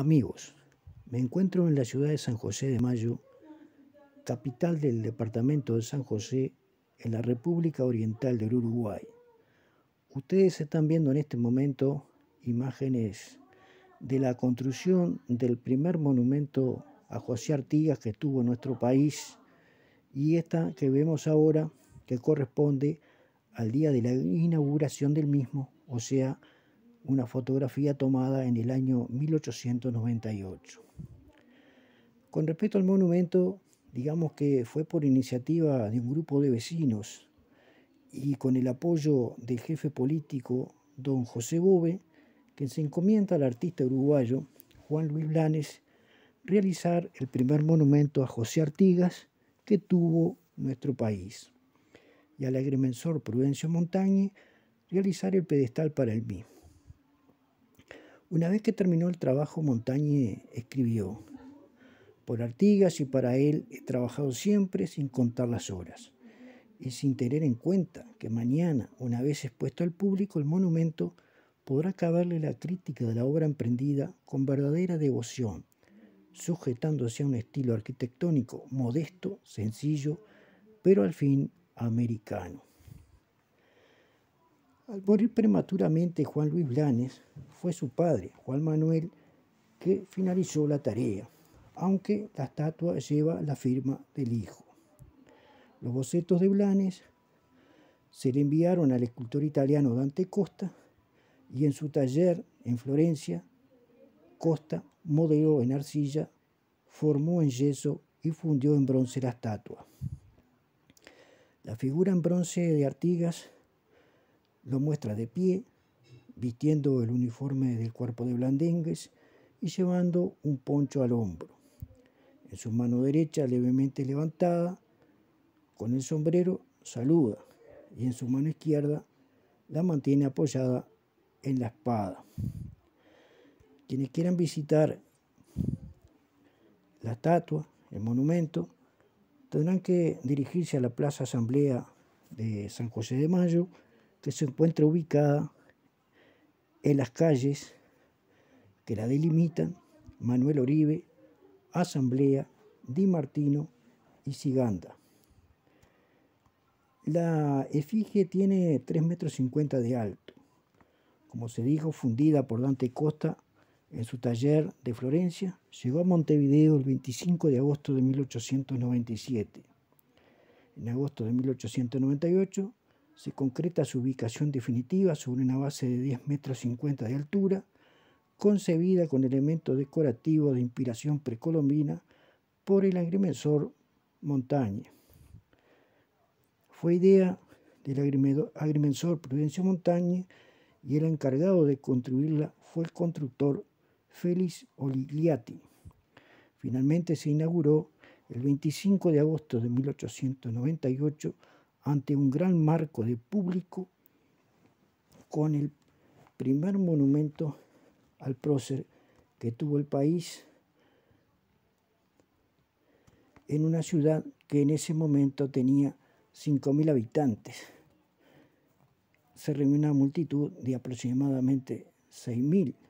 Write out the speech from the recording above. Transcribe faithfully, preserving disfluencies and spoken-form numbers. Amigos, me encuentro en la ciudad de San José de Mayo, capital del departamento de San José, en la República Oriental del Uruguay. Ustedes están viendo en este momento imágenes de la construcción del primer monumento a José Artigas que estuvo en nuestro país y esta que vemos ahora que corresponde al día de la inauguración del mismo, o sea, una fotografía tomada en el año mil ochocientos noventa y ocho. Con respecto al monumento, digamos que fue por iniciativa de un grupo de vecinos y con el apoyo del jefe político don José Bove, que se encomienda al artista uruguayo Juan Luis Blanes realizar el primer monumento a José Artigas que tuvo nuestro país y al agrimensor Prudencio Montañé realizar el pedestal para el mismo. Una vez que terminó el trabajo, Montañé escribió: por Artigas y para él he trabajado siempre sin contar las horas y sin tener en cuenta que mañana, una vez expuesto al público, el monumento podrá caberle la crítica de la obra emprendida con verdadera devoción, sujetándose a un estilo arquitectónico modesto, sencillo, pero al fin americano. Al morir prematuramente Juan Luis Blanes, fue su padre, Juan Manuel, que finalizó la tarea, aunque la estatua lleva la firma del hijo. Los bocetos de Blanes se le enviaron al escultor italiano Dante Costa y en su taller en Florencia, Costa modeló en arcilla, formó en yeso y fundió en bronce la estatua. La figura en bronce de Artigas lo muestra de pie, vistiendo el uniforme del cuerpo de Blandengues y llevando un poncho al hombro. En su mano derecha, levemente levantada, con el sombrero saluda y en su mano izquierda la mantiene apoyada en la espada. Quienes quieran visitar la estatua, el monumento, tendrán que dirigirse a la Plaza Asamblea de San José de Mayo, que se encuentra ubicada en las calles que la delimitan: Manuel Oribe, Asamblea, Di Martino y Siganda. La efigie tiene tres metros cincuenta de alto, como se dijo, fundida por Dante Costa en su taller de Florencia, llegó a Montevideo el veinticinco de agosto de mil ochocientos noventa y siete. En agosto de mil ochocientos noventa y ocho se concreta su ubicación definitiva sobre una base de diez metros cincuenta de altura, concebida con elementos decorativos de inspiración precolombina por el agrimensor Montañé. Fue idea del agrimensor Prudencio Montañé y el encargado de construirla fue el constructor Félix Oligliati. Finalmente se inauguró el veinticinco de agosto de mil ochocientos noventa y ocho ante un gran marco de público con el primer monumento al prócer que tuvo el país en una ciudad que en ese momento tenía cinco mil habitantes. Se reunió una multitud de aproximadamente seis mil